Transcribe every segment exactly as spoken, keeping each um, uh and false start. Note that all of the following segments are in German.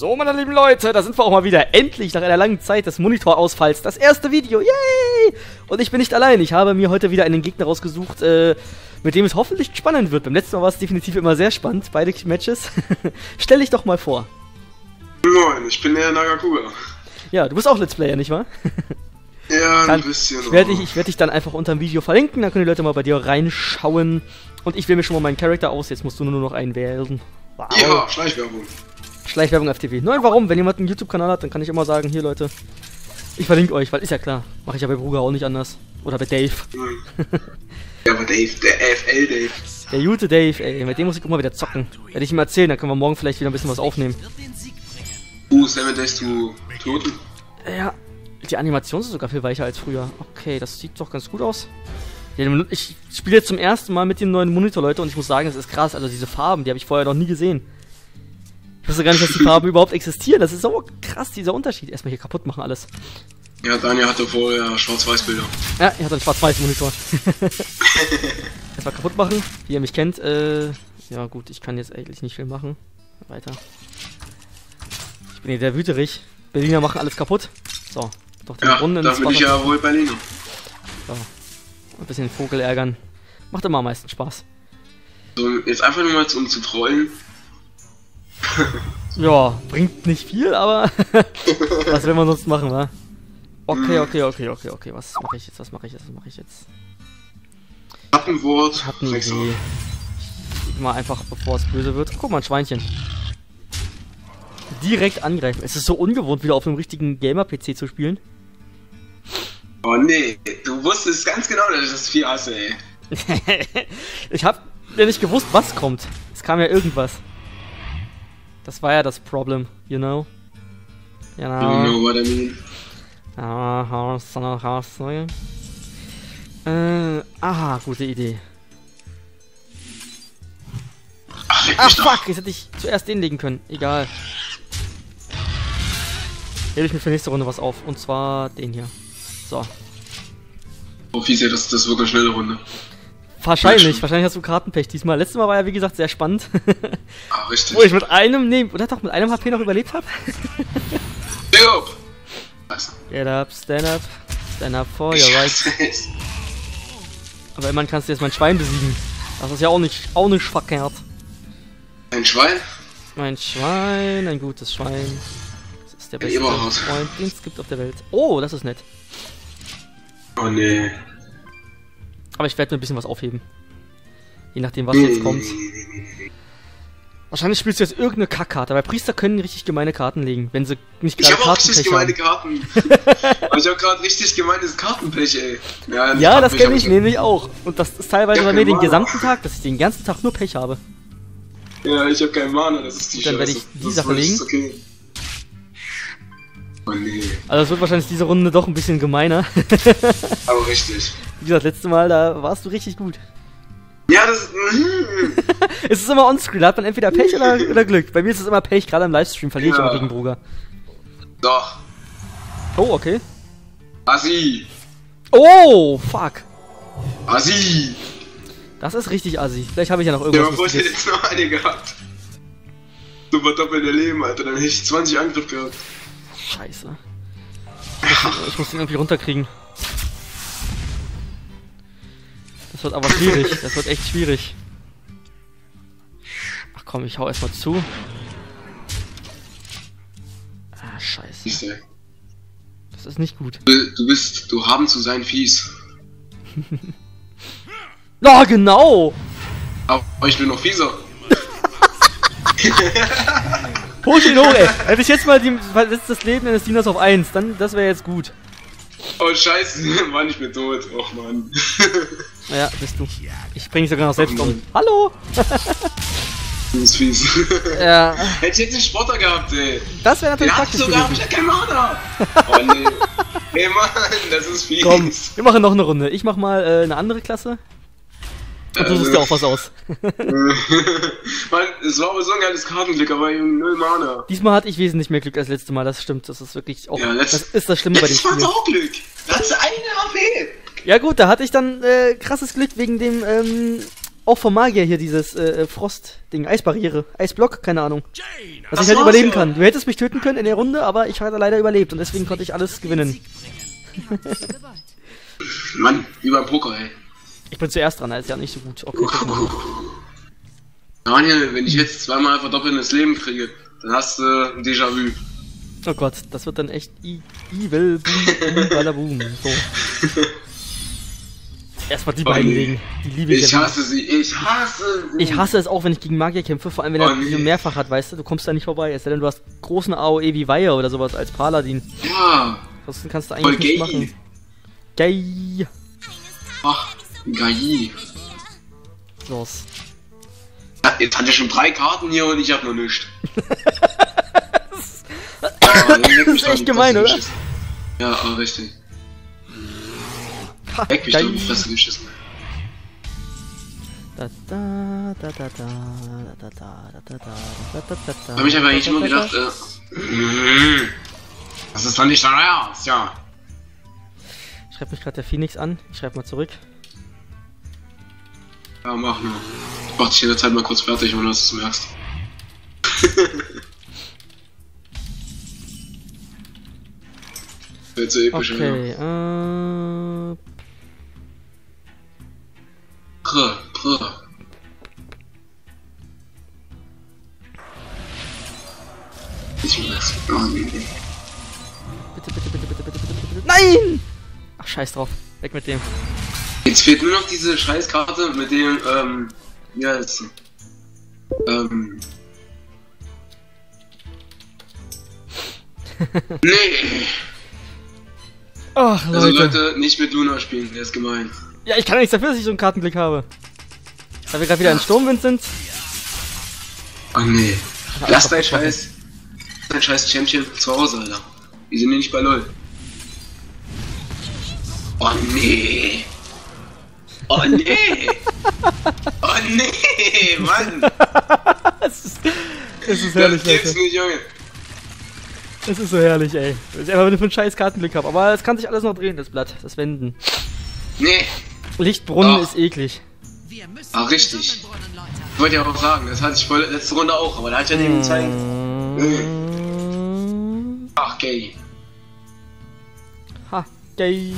So, meine lieben Leute, da sind wir auch mal wieder. Endlich, nach einer langen Zeit des Monitorausfalls, das erste Video. Yay! Und ich bin nicht allein. Ich habe mir heute wieder einen Gegner rausgesucht, äh, mit dem es hoffentlich spannend wird. Beim letzten Mal war es definitiv immer sehr spannend, beide Matches. Stell dich doch mal vor. Moin, ich bin der Nagakuga. Ja, du bist auch Let's Player, nicht wahr? Ja, dann ein bisschen. Ich werde dich, werd dich dann einfach unter dem Video verlinken, dann können die Leute mal bei dir reinschauen. Und ich wähle mir schon mal meinen Charakter aus, jetzt musst du nur noch einen wählen. Wow. Ja, Schleichwerbung. Schleichwerbung F T V. Nein, warum? Wenn jemand einen YouTube-Kanal hat, dann kann ich immer sagen, hier Leute, ich verlinke euch, weil ist ja klar, mache ich ja bei Bruger auch nicht anders. Oder bei Dave. Mhm. Ja, bei Dave, der F L Dave. Der gute Dave, ey, mit dem muss ich immer wieder zocken. Werde ich ihm erzählen, dann können wir morgen vielleicht wieder ein bisschen was aufnehmen. Uh, seven Days to Toten. Ja, die Animation ist sogar viel weicher als früher. Okay, das sieht doch ganz gut aus. Ich spiele jetzt zum ersten Mal mit dem neuen Monitor, Leute, und ich muss sagen, das ist krass. Also diese Farben, die habe ich vorher noch nie gesehen. Ich wusste gar nicht, dass die Farben überhaupt existieren. Das ist so krass, dieser Unterschied. Erstmal hier kaputt machen alles. Ja, Daniel hatte vorher Schwarz-Weiß-Bilder. Ja, ich hatte einen Schwarz-Weiß-Monitor. Erstmal kaputt machen, wie ihr mich kennt. Äh, ja gut, ich kann jetzt eigentlich nicht viel machen. Weiter. Ich bin hier der wüterig. Berliner machen alles kaputt. So, doch den ja, Brunnen. Da bin ich ja wohl Berliner. So. Ein bisschen Vogel ärgern. Macht immer am meisten Spaß. So, jetzt einfach nur mal, um zu trollen. Ja, bringt nicht viel, aber was will man sonst machen, wa? Okay, okay, okay, okay, okay. Was mache ich jetzt? Was mache ich jetzt? Was mache ich jetzt? Schattenwort. Schattenwort. Mal einfach, bevor es böse wird. Guck mal, ein Schweinchen. Direkt angreifen. Es ist so ungewohnt, wieder auf einem richtigen Gamer-P C zu spielen. Oh nee, du wusstest ganz genau, dass ich das vier hasse, ey. Ich hab ja nicht gewusst, was kommt. Es kam ja irgendwas. Das war ja das Problem, you know? You know, you know what I mean. Äh, aha, gute Idee. Ach, Ach fuck, jetzt hätte ich zuerst den legen können. Egal. Hebe ich mir für nächste Runde was auf. Und zwar den hier. So. Oh, fies, ja, das, das ist wirklich eine schnelle Runde. Wahrscheinlich, wahrscheinlich hast du Kartenpech diesmal. Letztes Mal war ja, wie gesagt, sehr spannend. Ah, richtig. Wo ich mit einem, ne, oder doch mit einem H P noch überlebt habe. Get up! Get up, stand up, stand up for your rights. Aber immerhin kannst du jetzt mein Schwein besiegen. Das ist ja auch nicht, auch nicht verkehrt. Ein Schwein? Mein Schwein, ein gutes Schwein. Das ist der beste Freund, den es gibt auf der Welt. Oh, das ist nett. Oh, nee. Aber ich werde mir ein bisschen was aufheben. Je nachdem, was jetzt kommt. Wahrscheinlich spielst du jetzt irgendeine Kackkarte, weil Priester können richtig gemeine Karten legen, wenn sie nicht gerade Kartenpech haben. Ich hab auch richtig gemeine Karten. Aber ich hab gerade richtig gemeines Kartenpech, ey. Ja, ja, das kenne ich nämlich auch. Und das ist teilweise bei mir den gesamten Tag, dass ich den ganzen Tag nur Pech habe. Ja, ich hab keinen Mana, das ist die Scheiße. Dann werde ich die Sache legen. Okay. Oh, nee. Also es wird wahrscheinlich diese Runde doch ein bisschen gemeiner. Aber richtig. Wie gesagt, letztes Mal, da warst du richtig gut. Ja, das... Es ist immer onscreen, da hat man entweder Pech oder, oder Glück. Bei mir ist es immer Pech, gerade im Livestream verliere ja. Ich immer gegen Bruger. Doch. Oh, okay. Assi. Oh, fuck. Assi. Das ist richtig assi. Vielleicht habe ich ja noch irgendwas... Ja, obwohl ich hätte jetzt noch eine gehabt. Super doppelte Leben, Alter. Dann hätte ich zwanzig Angriff gehabt. Scheiße. Ich muss den irgendwie runterkriegen. Das wird aber schwierig. Das wird echt schwierig. Ach komm, ich hau erstmal zu. Ah, scheiße. Das ist nicht gut. Du bist, du haben zu sein fies. Na, oh, genau! Aber ich bin noch fieser. Push ihn hoch, ey. Hätte ich jetzt mal die, das Leben eines Dieners auf eins, dann, das wäre jetzt gut. Oh, scheiße, Mann, ich bin tot. Och, Mann. Ja, bist du. Ich bringe dich sogar noch selbst um. Hallo! Das ist fies. Ja. Hätte ich jetzt einen Spotter gehabt, ey. Das wäre natürlich praktisch gewesen. Hab ich ja keinen Mana. Oh, nee. Ey, Mann, das ist fies. Komm, wir machen noch eine Runde. Ich mach mal äh, eine andere Klasse. Und du suchst ja auch was aus. Mann, es war aber so ein geiles Kartenglück, aber eben null Mana. Diesmal hatte ich wesentlich mehr Glück als letztes Mal, das stimmt. Das ist wirklich auch. Ja, das ist das Schlimme bei dem Spiel. Das war auch Glück. Das ist eine A W. Ja, gut, da hatte ich dann äh, krasses Glück wegen dem ähm, Auch vom Magier hier dieses äh, Frost-Ding, Eisbarriere, Eisblock, keine Ahnung. Dass ich halt überleben kann. Du hättest mich töten können in der Runde, aber ich hatte leider überlebt und deswegen konnte ich alles gewinnen. Mann, wie beim Poker, ey. Ich bin zuerst dran, ist ja nicht so gut. Okay, Daniel, wenn ich jetzt zweimal verdoppelndes Leben kriege, dann hast du ein Déjà-vu. Oh Gott, das wird dann echt evil, boom, balaboom. So. Erstmal die oh beiden nee. Legen. Die liebe ich. Ich hasse sie, ich hasse sie. Ich hasse es auch, wenn ich gegen Magier kämpfe, vor allem wenn oh er nee. so mehrfach hat, weißt du, du kommst da nicht vorbei. Es sei denn, du hast großen A O E wie Weihe oder sowas als Paladin. Ja. Ansonsten kannst du eigentlich Voll nichts gay. machen. Gay. Ach, geil. Los. Ja, jetzt hatte ich schon drei Karten hier und ich hab nur nichts. Das, ja, das ist echt gemein, oder? Geschissen. Ja, aber richtig. Weg, ich glaube, ich lasse geschissen. Hab ich aber eigentlich nur gedacht, äh, das ist doch nicht dein Ernst, ja. Schreibt mich gerade der Phoenix an, ich schreib mal zurück. Ja, mach nur. Ich mach dich jederzeit mal kurz fertig, ohne dass du es merkst. Das wird so episch, okay, ja. äh... Brr, brr. Ich will das. Oh, nee, nee. Bitte, bitte, bitte, bitte, bitte, bitte, bitte. Nein! Ach, scheiß drauf. Weg mit dem. Jetzt fehlt nur noch diese Scheißkarte mit dem, ähm... ja, ist... Ähm... nee! Ach, Leute. Also Leute, nicht mit Luna spielen, der ist gemein. Ja, ich kann ja nichts dafür, dass ich so einen Kartenblick habe. Da wir gerade wieder in Sturmwind sind. Oh nee. Lass dein Scheiß... Lass dein Scheiß Champion zu Hause, Alter. Wir sind hier nicht bei LOL. Oh nee. Oh nee. Oh nee, Mann. Es ist, es ist herrlich, Leute. Das gibt's nicht, Junge. Es ist so herrlich, ey. Das ist einfach, wenn ich einen scheiß Kartenblick habe. Aber es kann sich alles noch drehen, das Blatt, das Wenden. Nee. Lichtbrunnen Ach. ist eklig. Ah, richtig. Ich wollte ja auch sagen, das hatte ich voll letzte Runde auch, aber da hat ja neben gezeigt. Mm. Ach, gay. Ha, gay.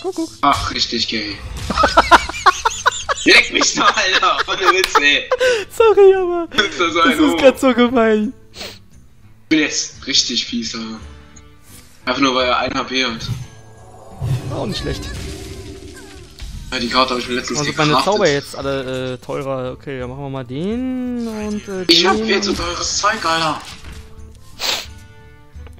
Kuckuck. Ach, richtig gay. Leck mich doch, Alter! Von der Witz, ey! Sorry, aber. Das ist, das ist grad so gemein. Ich bin jetzt richtig fies, Alter. Einfach nur, weil er ein H P hat. Auch nicht schlecht. Ja, die Karte habe ich mir letztens also gekraftet. Also, meine Zauber jetzt alle äh, teurer. Okay, dann machen wir mal den und. Äh, ich den hab jetzt so teures Zeug, Alter!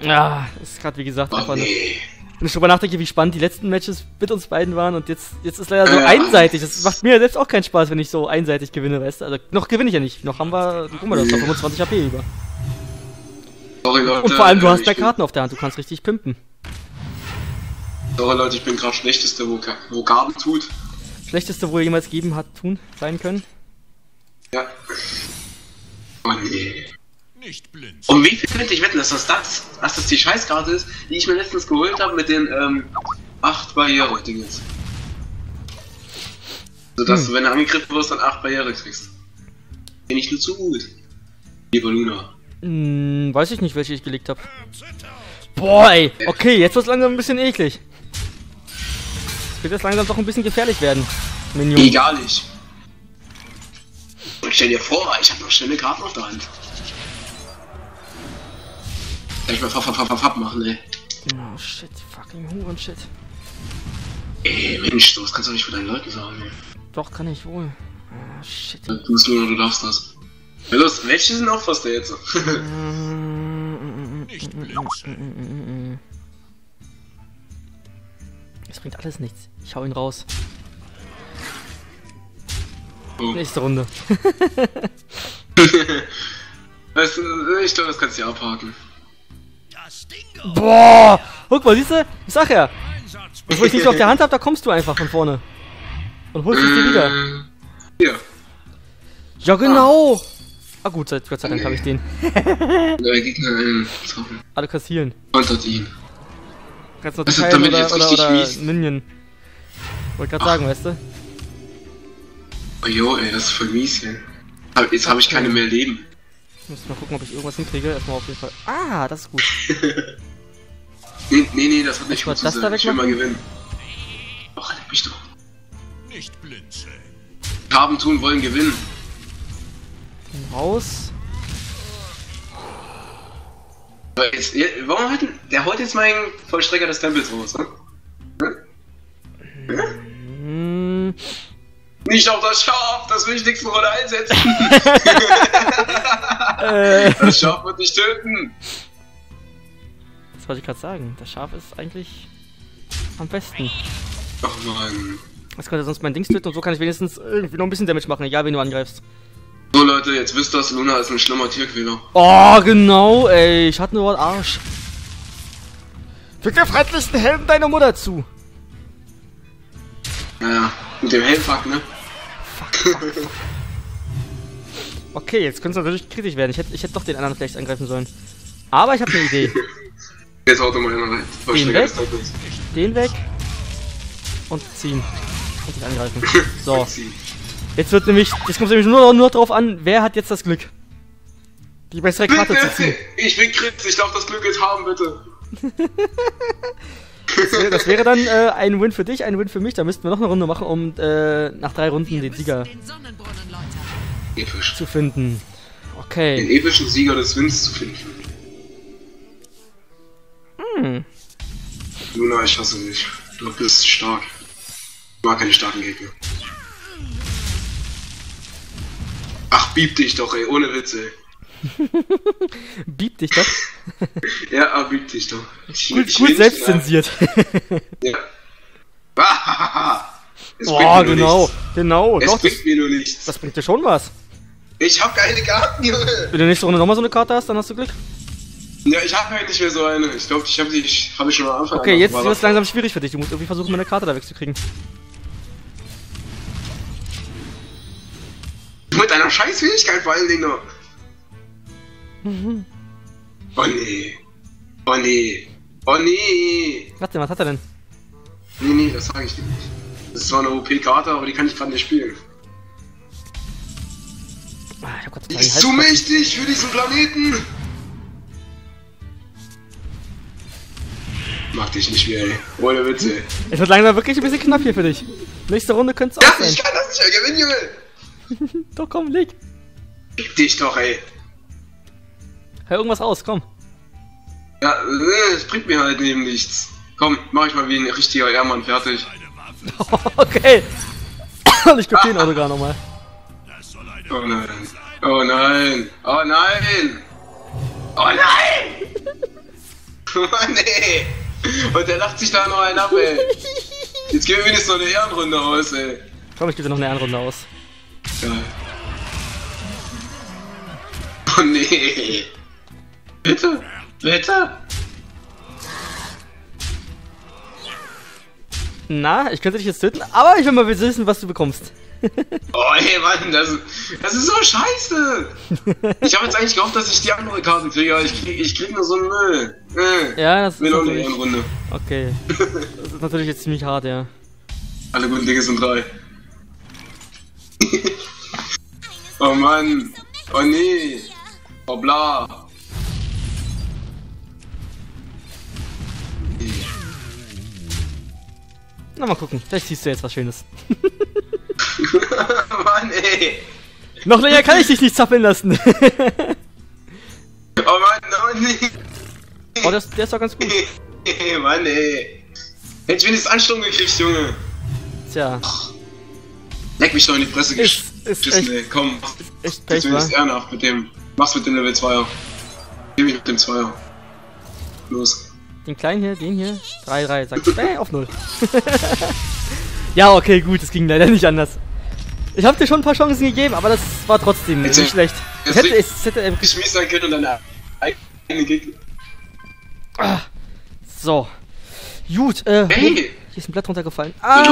Ja, ist grad wie gesagt oh, einfach. Nee. Wenn ich darüber nachdenke, wie spannend die letzten Matches mit uns beiden waren und jetzt, jetzt ist leider so ja. einseitig. Das macht mir selbst auch keinen Spaß, wenn ich so einseitig gewinne, weißt du? Also, noch gewinne ich ja nicht. Noch haben wir, guck mal, du hast noch fünfundzwanzig H P über. Sorry, Leute. Und vor allem, du äh, hast da Karten auf der Hand, du kannst richtig pimpen. Sorry, Leute, ich bin gerade schlechteste, wo, wo Karten tut. Schlechteste, wo er jemals geben hat, tun, sein können. Ja. Oh nee. Um wie viel könnte ich wetten, dass das das, dass das die Scheißkarte ist, die ich mir letztens geholt habe mit den ähm, acht Barriere-Dingens. Sodass hm. du, wenn du angegriffen wirst, dann acht Barriere kriegst. Bin ich nur zu gut. Lieber Luna. Hm, weiß ich nicht, welche ich gelegt habe. Boah, ey. Okay, jetzt wird's langsam ein bisschen eklig. Es wird jetzt langsam doch ein bisschen gefährlich werden. Minion. Egal nicht. Und stell dir vor, ich habe noch schnelle Karten auf der Hand. Gleich mal fapp machen, ey. Oh shit, fucking Huren shit. Ey, Mensch, sowas kannst du nicht für deinen Leuten sagen, ey. Doch, kann ich wohl. Oh shit. Du musst nur, du darfst das. Ja, los, welche sind auch fast der jetzt? Nicht blöd. Es bringt alles nichts. Ich hau ihn raus. Oh. Nächste Runde. Weißt du, ich glaube, das kannst du ja abhaken. Boah! Guck mal, siehst du? Ich sag ja! Wo ich nicht auf der Hand hab, da kommst du einfach von vorne. Und holst es dir wieder. Ja. Ja, genau! Ah, gut, seit Gott sei Dank nee. hab ich den. Der Gegner einen Zauber. Alle kassieren. Kontert ihn. Kannst du noch teilen oder, oder, oder Minion. Wollte grad Ach. sagen, weißt du? Oh jo, ey, das ist voll mies hier. Aber jetzt habe ich keine mehr Leben. Ich muss mal gucken, ob ich irgendwas hinkriege. Erstmal auf jeden Fall. Ah, das ist gut. nee, nee, nee, das hat nicht gut zu sein. Ich will mal gewinnen. Och, leck mich doch. Nicht blinzeln. Haben, tun, wollen, gewinnen. Raus. Aber jetzt, warum hat der holt jetzt meinen Vollstrecker des Tempels raus, ne? Hm? Hm? Nicht auf das Schaf, das wichtigste Rolle einsetzen. Das Schaf wird dich töten. Das wollte ich gerade sagen. Das Schaf ist eigentlich am besten. Ach nein. Das könnte sonst mein Dings töten und so kann ich wenigstens irgendwie noch ein bisschen Damage machen, egal wen du angreifst. So Leute, jetzt wisst ihr, Luna ist ein schlimmer Tierquäler. Oh, genau, ey. Ich hatte nur einen Arsch. Fick der freundlichsten Helm deiner Mutter zu. Naja, mit dem Helmfuck, ne? Fuck, fuck, fuck. Okay, jetzt könnte es natürlich kritisch werden. Ich hätte ich hätt doch den anderen vielleicht angreifen sollen. Aber ich habe eine Idee. Jetzt haut er mal rein. Den weg, den weg und ziehen. Und dich angreifen. So. Jetzt wird nämlich, jetzt kommt es nämlich nur, nur drauf an, wer hat jetzt das Glück. Die bessere Karte bitte, zu ziehen. Ich bin Kritz, ich darf das Glück jetzt haben, bitte. das, wäre, das wäre dann äh, ein Win für dich, ein Win für mich. Da müssten wir noch eine Runde machen, um äh, nach drei Runden wir den Sieger den Episch. zu finden. Okay. Den epischen Sieger des Wins zu finden. Hm. Luna, ich hasse dich. Du bist stark. Ich mag keine starken Gegner. Ach, bieb dich doch, ey, ohne Witze. Bieb dich doch? Ja, ah, bieb dich doch. Ich, gut ich gut selbst zensiert. Ja. Es oh, genau, genau. Es doch, bringt das, mir nur nichts. Das bringt dir schon was. Ich hab keine Karten, Junge. Wenn du nächste Runde nochmal so eine Karte hast, dann hast du Glück. Ja, ich hab halt nicht mehr so eine. Ich glaube, ich hab die ich, hab ich schon am Anfang. Okay, jetzt wird es langsam schwierig für dich. Du musst irgendwie versuchen, meine Karte da wegzukriegen. Mit einer scheiß Fähigkeit vor allen Dingen noch. Mhm. Oh nee. Oh nee. Oh nee. Warte, was hat er denn? Nee, nee, das sage ich dir nicht. Das ist zwar eine O P-Karte, aber die kann ich gerade nicht spielen. Ah, ich hab grad die ist zu mächtig für diesen Planeten. Mag dich nicht mehr, ey. Ohne Witze. Es wird langsam wirklich ein bisschen knapp hier für dich. Nächste Runde könnt's auch ja, sein. Ich kann das nicht mehr gewinnen, Junge. Doch, komm, leg! Leg dich doch, ey! Hör irgendwas aus, komm! Ja, es bringt mir halt eben nichts. Komm, mach ich mal wie ein richtiger Ehrmann fertig. Okay! Und ich kopiere ihn auch sogar nochmal. Oh nein! Oh nein! Oh nein! Oh nein! Oh nee! Und der lacht sich da noch einen ab, ey! Jetzt geben wir wenigstens noch eine Ehrenrunde aus, ey! Komm, ich gebe dir noch eine Ehrenrunde aus. Ja. Oh nee. Bitte? Bitte? Na, ich könnte dich jetzt töten, aber ich will mal wissen, was du bekommst. Oh ey, Mann, das, das ist so scheiße. Ich habe jetzt eigentlich gehofft, dass ich die andere Karte kriege, aber ich krieg, ich krieg nur so einen Müll. Äh, ja, das ist noch eine Runde. Okay. Das ist natürlich jetzt ziemlich hart, ja. Alle guten Dinge sind drei. Oh Mann, oh nee, oh bla. Na mal gucken, vielleicht siehst du jetzt was Schönes. Mann ey. Noch länger kann ich dich nicht zappeln lassen. Oh Mann, oh nee. Oh, das, der ist doch ganz gut. Mann ey. Hätte ich wenigstens Ansturm gekriegt, Junge. Tja. Leck mich doch in die Presse geschissen, ey, komm. Ist echt jetzt ehrenhaft mit dem. Mach's mit dem Level zweier. Geh mich mit dem Zweier. Los. Den kleinen hier, den hier. drei drei, sagst du. Bäh, auf null. Ja, okay, gut, es ging leider nicht anders. Ich hab dir schon ein paar Chancen gegeben, aber das war trotzdem jetzt nicht schlecht. Es hätte, es hätte er geschmissen sein können und deine eigene Gegner. Ah, so. Gut, äh. Hey. Hier ist ein Blatt runtergefallen. Ah!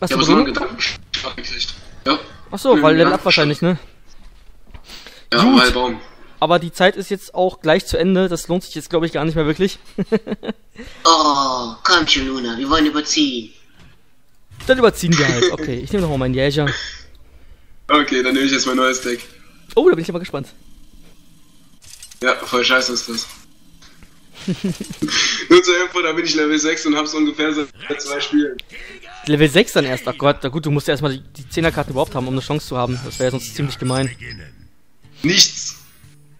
Was ja, du aber ja. Achso, mhm, weil Level ja, Up wahrscheinlich, ne? Ja, gut. Weil Baum. Aber die Zeit ist jetzt auch gleich zu Ende, das lohnt sich jetzt glaube ich gar nicht mehr wirklich. Oh, komm schon Luna, wir wollen überziehen. Dann überziehen wir halt. Okay, ich nehme nochmal meinen Jäger. Okay, dann nehme ich jetzt mein neues Deck. Oh, da bin ich aber gespannt. Ja, voll scheiße ist das. Nur zur Info, da bin ich Level sechs und hab's ungefähr seit zwei Spielen. Level sechs dann erst? Ach Gott, na gut, du musst ja erstmal die zehner-Karten überhaupt haben, um eine Chance zu haben. Das wäre ja sonst ziemlich gemein. Nichts!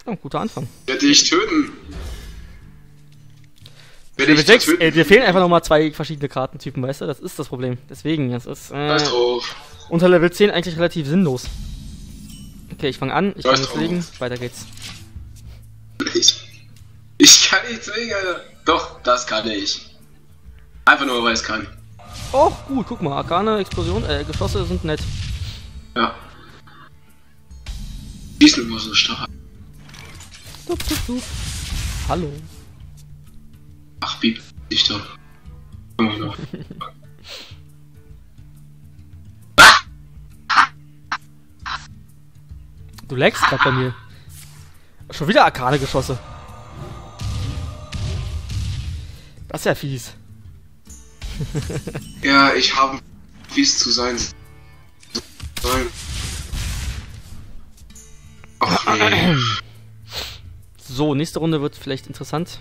Oh, guter Anfang. Werde ich töten. Werde ich Level sechs, töten. Äh, wir fehlen einfach nochmal zwei verschiedene Kartentypen, weißt du? Das ist das Problem. Deswegen, das ist äh, das unter Level zehn eigentlich relativ sinnlos. Okay, ich fange an, ich kann nichts legen, weiter geht's. Ich, ich kann nichts legen, Alter. Doch, das kann ich. Einfach nur, weil ich es kann. Oh, gut, guck mal, Arkane, Explosion, äh, Geschosse sind nett. Ja. Diesmal muss so stark. Dup, dup, dup. Hallo. Ach, piep, ich doch. Komm mal noch. Du lagst grad bei mir. Schon wieder Arkane-Geschosse. Das ist ja fies. Ja, ich habe fies zu sein. Ach, nee. So, nächste Runde wird vielleicht interessant.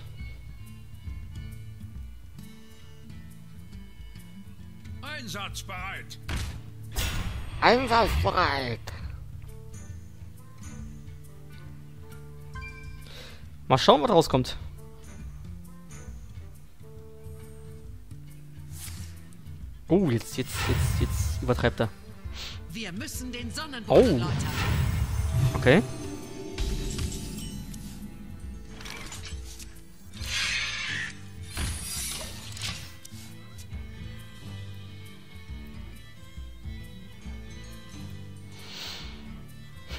Einsatzbereit. Einsatzbereit. Mal schauen, was rauskommt. Oh, jetzt, jetzt, jetzt, jetzt übertreibt er. Wir müssen den Sonnenbrand erläutern. Okay.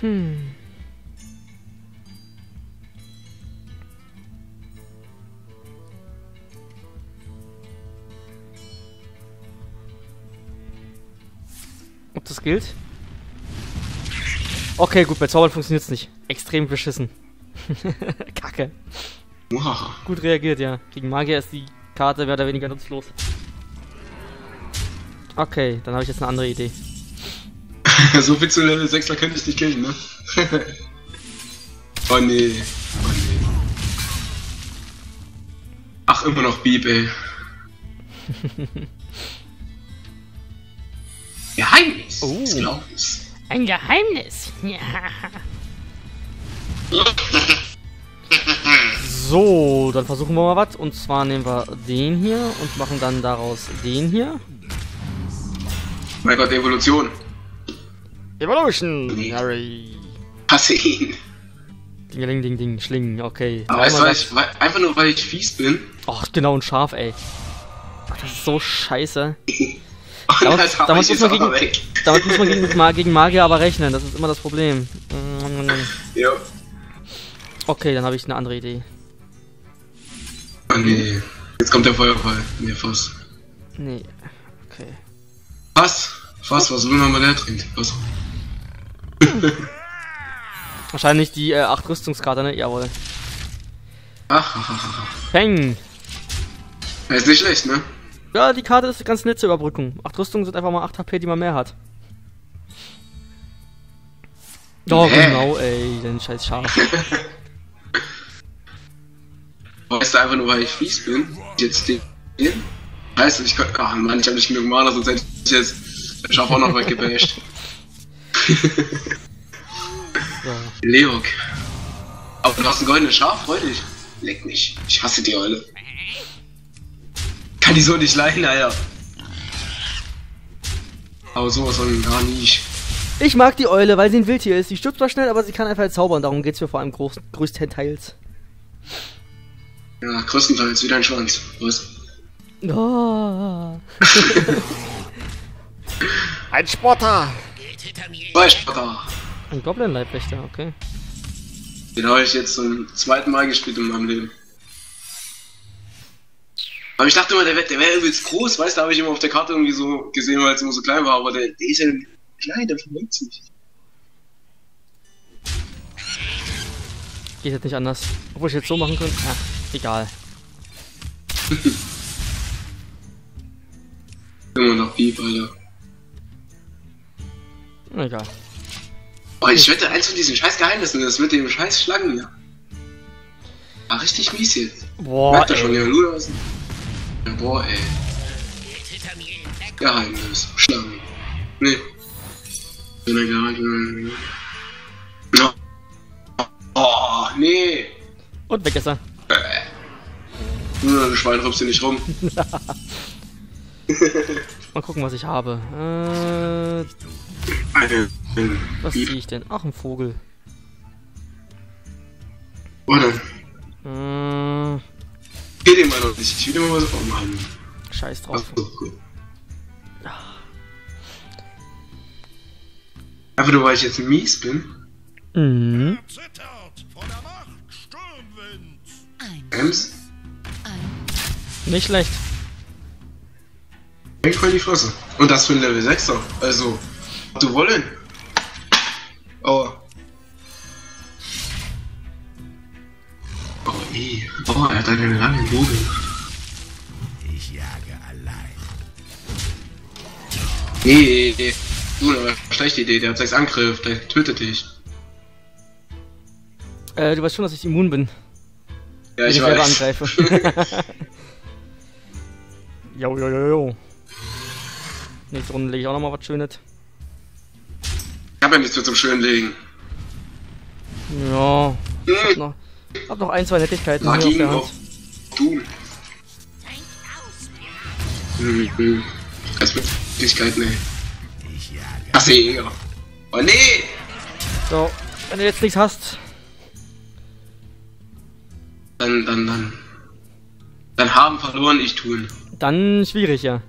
Hm. Ob das gilt? Okay, gut, bei Zaubern funktioniert es nicht. Extrem beschissen. Kacke. Wow. Gut reagiert, ja. Gegen Magier ist die Karte mehr oder weniger nutzlos. Okay, dann habe ich jetzt eine andere Idee. So viel zu Level sechser könnte ich nicht killen, ne? Oh nee. Oh nee. Ach, immer noch Beep, ey. Geheimnis! Oh. Des Glaubens. Ein Geheimnis! Ja. So, dann versuchen wir mal was. Und zwar nehmen wir den hier und machen dann daraus den hier. Mein Gott, Evolution! Evolution! Harry! Hasse ihn! Ding, ding, ding, schling, okay. Aber weißt du, weil ich, weil, einfach nur weil ich fies bin. Ach, genau, ein Schaf, ey. Ach, das ist so scheiße. Damit, damit, muss man gegen, damit muss man gegen, gegen Magier aber rechnen, das ist immer das Problem. Ja. Okay, dann habe ich eine andere Idee. Oh nee, jetzt kommt der Feuerball. Nee, Fass. Nee, okay. Fass, Fass, was Luna mal leer trinkt. Fass. Wahrscheinlich die äh, acht Rüstungskarte, ne? Jawohl. Ach, ach, ach, ach. Peng! Ja, ist nicht schlecht, ne? Ja, die Karte ist ganz nett zur Überbrückung. acht Rüstungen sind einfach mal acht H P, die man mehr hat. Doch, nee. Genau, ey, den scheiß Schaf. Weißt du, einfach nur, weil ich fies bin, jetzt den... Weißt du, ich könnte... Ach Mann, ich hab nicht genug Mana, sonst hätte ich jetzt den Schaf auch noch weggebasht. So. Leok. Aber du hast ein goldenes Schaf, freu dich. Leck mich, ich hasse die Eule. Kann die so nicht leiden, Alter. Aber sowas soll ich gar nicht. Ich mag die Eule, weil sie ein Wildtier ist. Sie stirbt zwar schnell, aber sie kann einfach zaubern. Darum geht's mir vor allem groß, größtenteils. Ja, größtenteils. Wieder ein Schwanz. Was? Oh. Ein Spotter. Zwei Spotter. Ein Goblin-Leibwächter, okay. Den habe ich jetzt zum zweiten Mal gespielt in meinem Leben. Aber ich dachte immer, der wäre wär übelst groß, weißt du, habe ich immer auf der Karte irgendwie so gesehen, weil es immer so klein war, aber der, der ist ja klein, der vermeidet sich. Geht jetzt nicht anders. Obwohl ich jetzt so machen könnte. Ach, egal. Immer noch Beef, Alter. Egal. Oh, ich wette, eins von diesen scheiß Geheimnissen, das mit dem scheiß Schlangen. War richtig mies jetzt. Boah, merkt ihr schon, ja, Luna ist. Ja, boah, ey. Geheimnis. Schlangen. Nee. Oh, nee. Und weg ist er. Nur ein Schwein rübst du nicht rum. Mal gucken, was ich habe. Äh, was ziehe ich denn? Ach, ein Vogel. Oder? Äh, Geh den mal noch nicht. Ich will immer was aufmachen. Scheiß drauf. So, cool. Einfach nur, weil ich jetzt mies bin. Mhm. Ems? Nicht schlecht. Ich voll die Fresse. Und das für ein Level sechser. Also, was du wollen. Oh. Oh, ey. Oh, er hat einen langen Bogen. Ich jage allein. Nee, nee, nee. Das war eine schlechte Idee. Der hat sechs Angriff. Der tötet dich. Äh, du weißt schon, dass ich immun bin. Ja, ich, ich selber weiß. Angreife. Jo, jo, jo, jo. Nächste Runde lege ich auch nochmal was Schönes. Ich habe ja nichts mehr zum Schönlegen. Ja. Ich hm. hab, noch, hab noch ein, zwei Nettigkeiten. Mag ich ihn noch. Du. Hm, hm. Das mit Nettigkeiten, ey. Ach, seh, ja. Oh, nee! So, wenn du jetzt nichts hast. Dann, dann, dann. Dann haben verloren, ich tun. Dann schwierig, ja.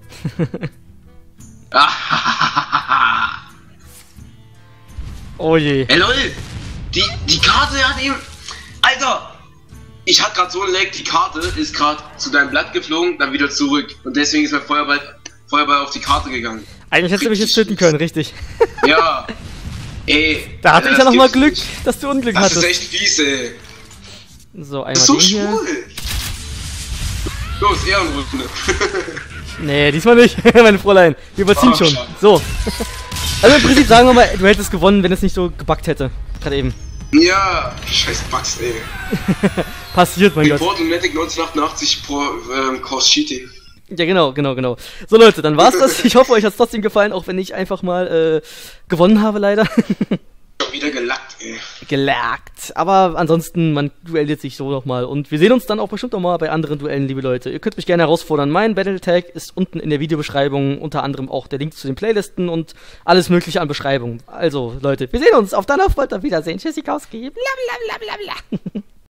Oh je. Ey lol, die, die Karte hat eben... Alter! Ich hatte gerade so einen Lag, die Karte ist gerade zu deinem Blatt geflogen, dann wieder zurück. Und deswegen ist mein Feuerball, Feuerball auf die Karte gegangen. Eigentlich hättest du mich jetzt töten können, richtig. Ja. Ey. Da hatte ich ja nochmal Glück, dass du Unglück hattest. Das ist echt fies, ey. So, einmal den hier. Los, Ehrenrunde. Nee, diesmal nicht, meine Fräulein. Wir überziehen oh, schon. Schade. So. Also im Prinzip sagen wir mal, du hättest gewonnen, wenn es nicht so gebackt hätte. Gerade eben. Ja, scheiß Bugs, ey. Passiert, mein Report Gott. Report Lunatic neunzehnhundertachtundachtzig pro ähm, Course Cheating. Ja, genau, genau, genau. So, Leute, dann war's das. Ich hoffe, euch hat's trotzdem gefallen, auch wenn ich einfach mal äh, gewonnen habe, leider. Wieder gelackt, ey. Gelackt. Aber ansonsten, man duelliert sich so nochmal. Und wir sehen uns dann auch bestimmt nochmal bei anderen Duellen, liebe Leute. Ihr könnt mich gerne herausfordern. Mein Battletag ist unten in der Videobeschreibung. Unter anderem auch der Link zu den Playlisten und alles mögliche an Beschreibungen. Also, Leute, wir sehen uns. Auf dann, auf bald, auf Wiedersehen. Tschüssikowski. Blablabla. Bla, bla, bla.